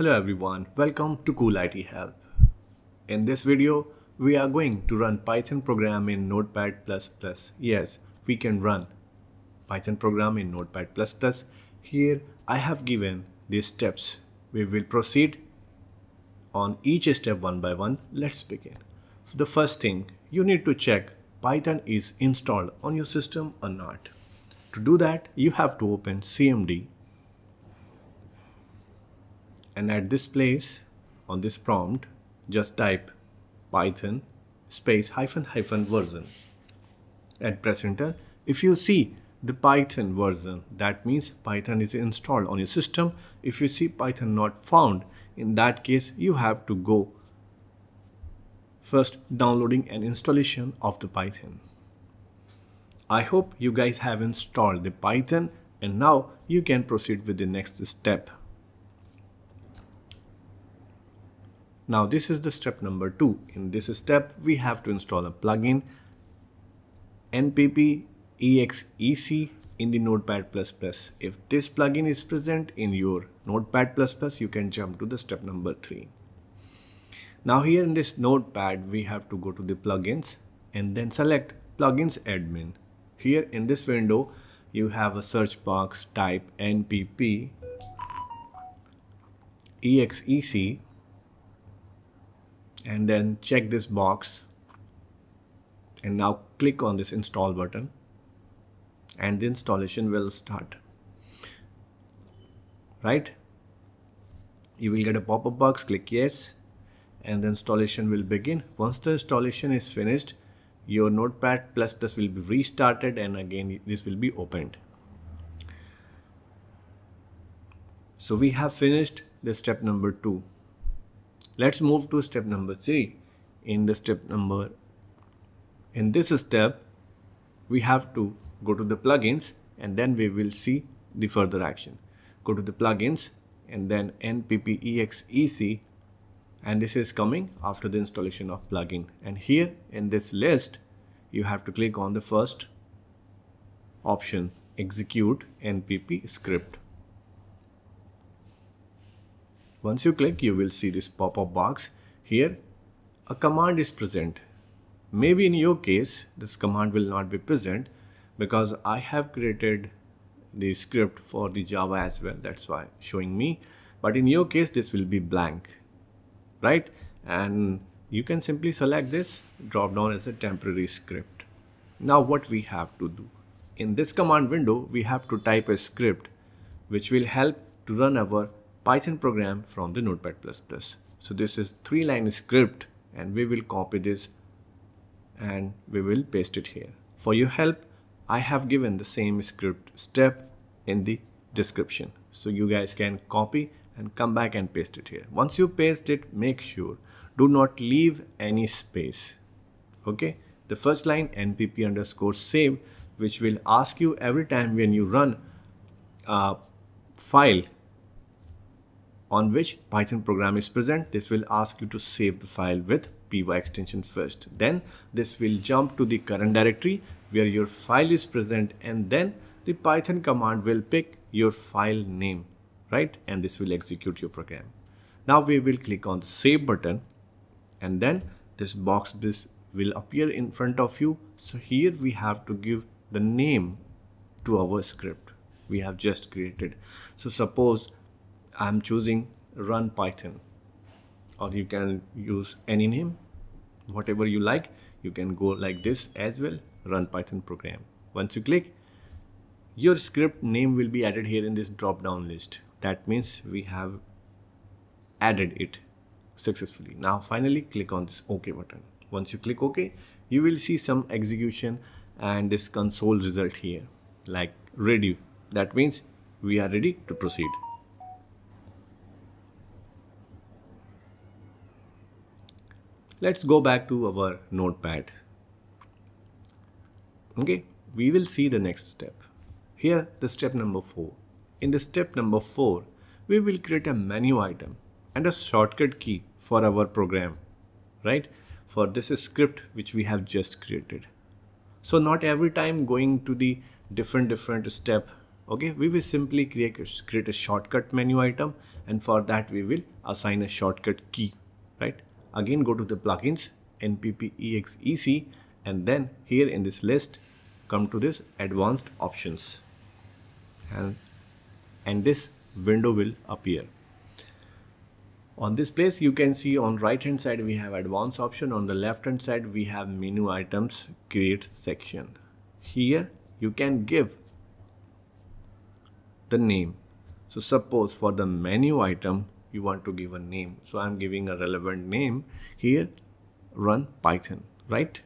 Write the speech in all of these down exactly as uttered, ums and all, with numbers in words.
Hello everyone, welcome to Cool I T Help. In this video, we are going to run Python program in Notepad++. Yes, we can run Python program in Notepad++. Here I have given these steps. We will proceed on each step one by one. Let's begin. So the first thing, you need to check Python is installed on your system or not. To do that, you have to open C M D. And at this place, on this prompt, just type Python space hyphen hyphen version and press enter. If you see the Python version, that means Python is installed on your system. If you see Python not found, in that case, you have to go first downloading an installation of the Python. I hope you guys have installed the Python and now you can proceed with the next step. Now this is the step number two. In this step, we have to install a plugin NppExec in the Notepad++. If this plugin is present in your Notepad++, you can jump to the step number three. Now here in this Notepad, we have to go to the plugins and then select plugins admin. Here in this window, you have a search box, type NppExec. And then check this box and now click on this install button and the installation will start. Right, you will get a pop-up box, click yes and the installation will begin. Once the installation is finished, your Notepad++ will be restarted and again this will be opened. So we have finished the step number two. Let's move to step number three. In the step number, in this step, we have to go to the plugins and then we will see the further action. Go to the plugins and then NppExec, and this is coming after the installation of plugin. And here in this list, you have to click on the first option, execute N P P script. Once you click, you will see this pop-up box. Here, a command is present. Maybe in your case, this command will not be present because I have created the script for the Java as well. That's why showing me. But in your case, this will be blank, right? And you can simply select this drop down as a temporary script. Now what we have to do in this command window, we have to type a script which will help to run our Python program from the Notepad++. So this is three line script and we will copy this and we will paste it here. For your help, I have given the same script step in the description. So you guys can copy and come back and paste it here. Once you paste it, make sure do not leave any space. Okay. The first line npp underscore save, which will ask you every time when you run a file on which Python program is present, this will ask you to save the file with py extension first. Then this will jump to the current directory where your file is present and then the Python command will pick your file name, right? And this will execute your program. Now we will click on the save button and then this box this will appear in front of you. So here we have to give the name to our script we have just created. So suppose I'm choosing run Python, or you can use any name, whatever you like. You can go like this as well, run Python program. Once you click, your script name will be added here in this drop down list. That means we have added it successfully. Now finally click on this OK button. Once you click OK, you will see some execution and this console result here like ready. That means we are ready to proceed. Let's go back to our Notepad. Okay, we will see the next step. Here, the step number four. In the step number four, we will create a menu item and a shortcut key for our program, right? For this script, which we have just created. So not every time going to the different, different step Okay, we will simply create a, create a shortcut menu item, and for that we will assign a shortcut key, right? Again, go to the plugins, NppExec, and then here in this list, come to this advanced options, and and this window will appear. On this place, you can see on right hand side we have advanced option, on the left hand side we have menu items create section. Here you can give the name. So suppose for the menu item you want to give a name, so I'm giving a relevant name here, run Python, right,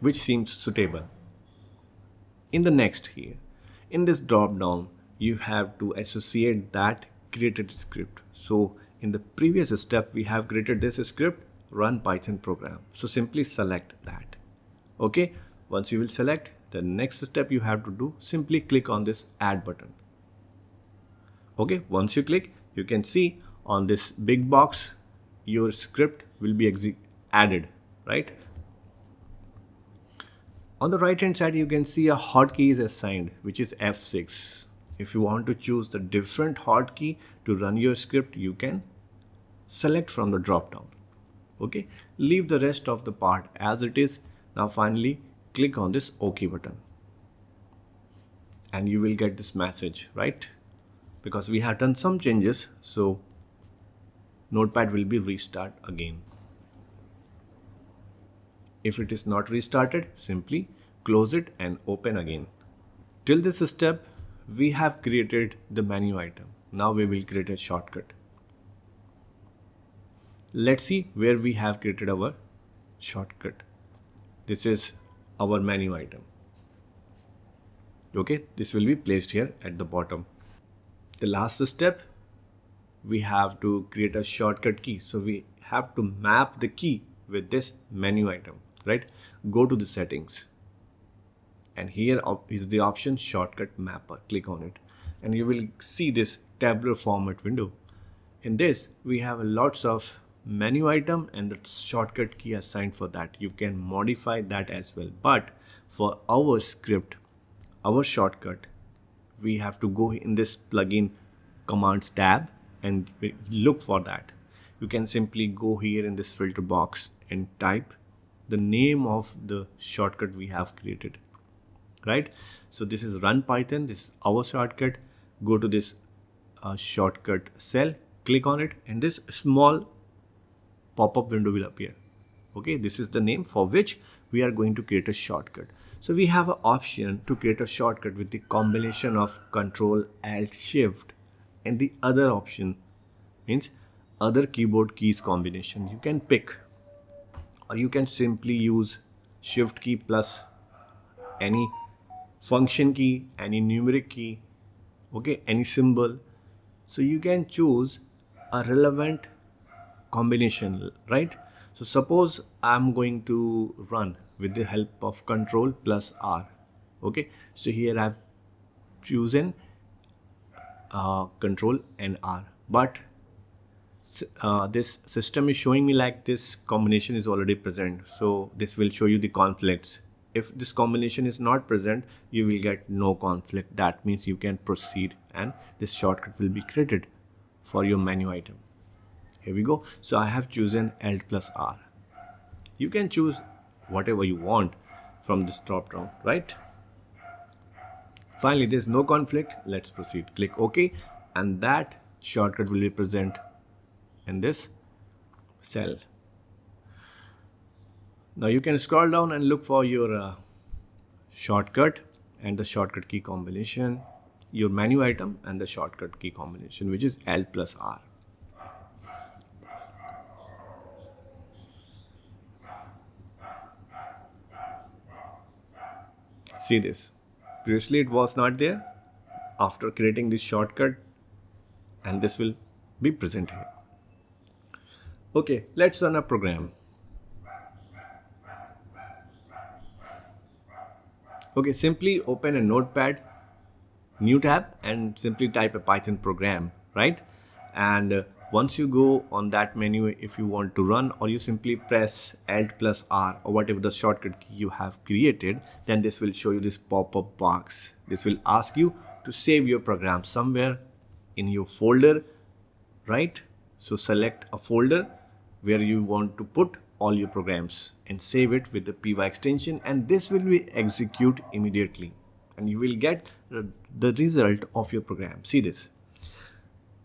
which seems suitable. In the next, here in this drop down you have to associate that created script. So in the previous step we have created this script, run Python program, so simply select that. Okay, once you will select, the next step you have to do, simply click on this add button. Okay, once you click, you can see on this big box your script will be added, right? On the right hand side you can see a hotkey is assigned, which is F six. If you want to choose the different hotkey to run your script, you can select from the drop down. Okay, leave the rest of the part as it is. Now finally click on this OK button, and you will get this message, right? Because we have done some changes, so Notepad will be restart again. If it is not restarted, simply close it and open again. Till this step, we have created the menu item. Now we will create a shortcut. Let's see where we have created our shortcut. This is our menu item. Okay, this will be placed here at the bottom. The last step, we have to create a shortcut key. So we have to map the key with this menu item, right? Go to the settings, and here is the option shortcut mapper. Click on it and you will see this tabular format window. In this we have lots of menu item and the shortcut key assigned for that. You can modify that as well, but for our script, our shortcut, we have to go in this plugin commands tab and look for that. You can simply go here in this filter box and type the name of the shortcut we have created, right? So this is run Python, this is our shortcut. Go to this uh, shortcut cell, click on it, and this small pop-up window will appear. Okay, this is the name for which we are going to create a shortcut. So we have an option to create a shortcut with the combination of Control Alt Shift, and the other option means other keyboard keys combination. You can pick, or you can simply use Shift key plus any function key, any numeric key, okay, any symbol. So you can choose a relevant combination, right? So suppose I'm going to run with the help of Control plus R. Okay, so here I've chosen uh, Control and R, but uh, this system is showing me like this combination is already present, so this will show you the conflicts. If this combination is not present, you will get no conflict. That means you can proceed, and this shortcut will be created for your menu item. Here we go. So I have chosen Alt plus R. You can choose whatever you want from this drop down, right? Finally, there's no conflict. Let's proceed. Click OK, and that shortcut will be present in this cell. Now you can scroll down and look for your uh, shortcut and the shortcut key combination, your menu item and the shortcut key combination, which is Alt plus R. See this, previously it was not there. After creating this shortcut, and this will be present here. Okay, let's run a program. Okay, simply open a Notepad, new tab, and simply type a Python program, right? And uh, Once you go on that menu, if you want to run, or you simply press alt plus R or whatever the shortcut key you have created, then this will show you this pop-up box. This will ask you to save your program somewhere in your folder, right? So select a folder where you want to put all your programs and save it with the py extension, and this will be execute immediately, and you will get the result of your program. See this.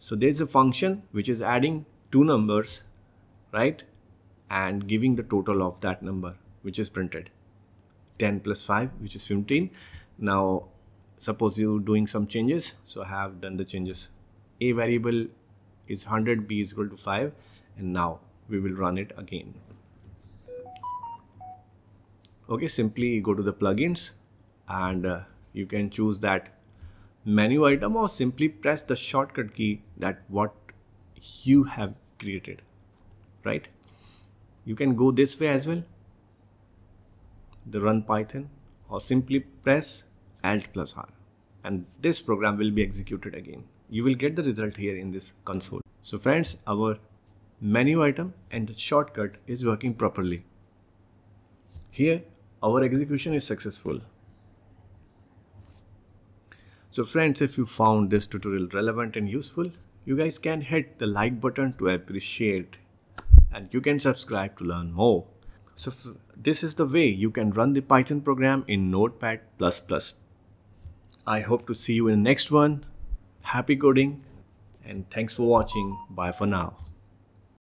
So there's a function which is adding two numbers, right? And giving the total of that number, which is printed. ten plus five, which is fifteen. Now, suppose you're doing some changes. So I have done the changes. A variable is one hundred, B is equal to five. And now we will run it again. Okay, simply go to the plugins and uh, you can choose that menu item, or simply press the shortcut key that what you have created, right? You can go this way as well, the run Python, or simply press alt plus R, and this program will be executed again. You will get the result here in this console. So friends, our menu item and the shortcut is working properly. Here our execution is successful. So friends, if you found this tutorial relevant and useful, you guys can hit the like button to appreciate, and you can subscribe to learn more. So this is the way you can run the Python program in Notepad plus plus. I hope to see you in the next one. Happy coding, and thanks for watching. Bye for now.